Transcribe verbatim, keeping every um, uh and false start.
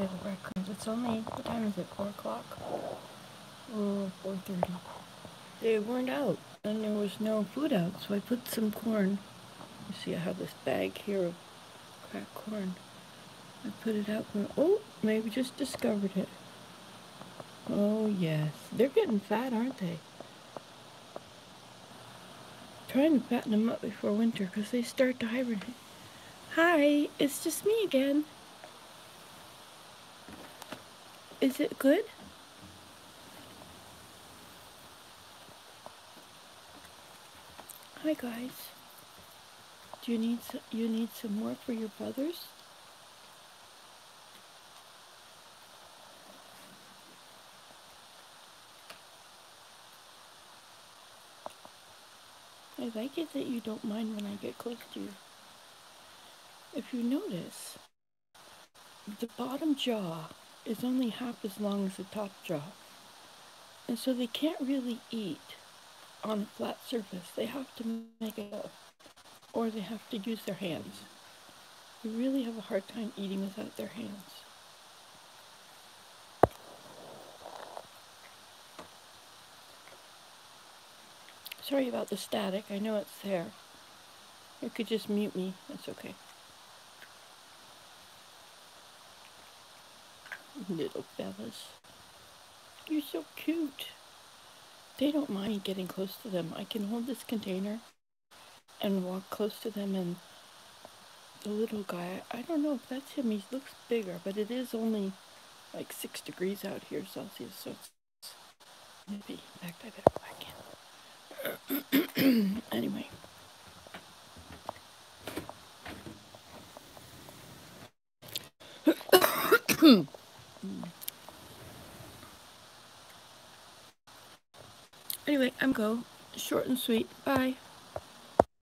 There's a breadcrumbs. It's only, what time is it? four o'clock? Oh, four thirty. They weren't out, and there was no food out, so I put some corn. You see, I have this bag here of cracked corn. I put it out, and oh, maybe just discovered it. Oh, yes. They're getting fat, aren't they? Trying to fatten them up before winter, because they start to hibernate. Hi, it's just me again. Is it good? Hi guys. Do you need some, you need some more for your brothers? I like it that you don't mind when I get close to you. If you notice, the bottom jaw is only half as long as the top jaw. And so they can't really eat on a flat surface. They have to make it up, or they have to use their hands. They really have a hard time eating without their hands. Sorry about the static, I know it's there. You could just mute me, that's okay. Little fellas. You're so cute. They don't mind me getting close to them. I can hold this container and walk close to them, and the little guy, I don't know if that's him, he looks bigger, but it is only like six degrees out here Celsius, so it's nippy. In fact, I better back in. Anyway, mm. Anyway, I'm go short and sweet. Bye.